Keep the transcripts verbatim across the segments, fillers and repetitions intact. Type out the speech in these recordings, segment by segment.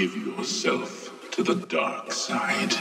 give yourself to the dark side.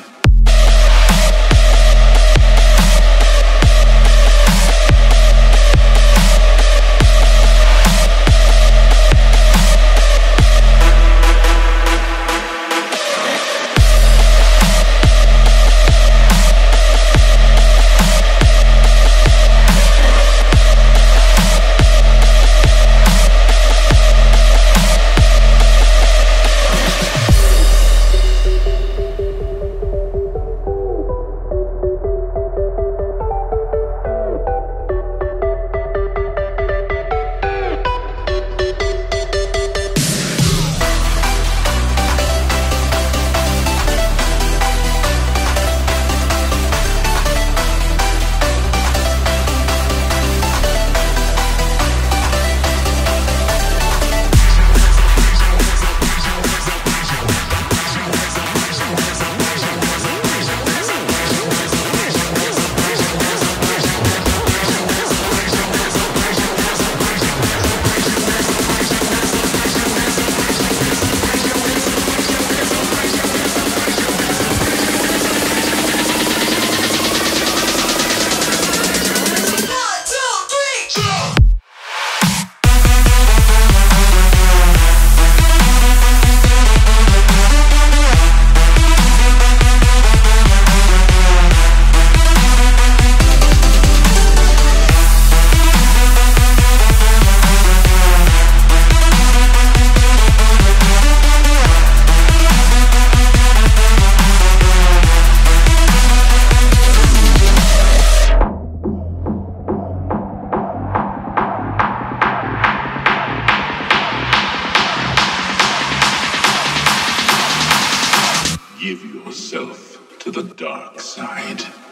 Give yourself to the dark side.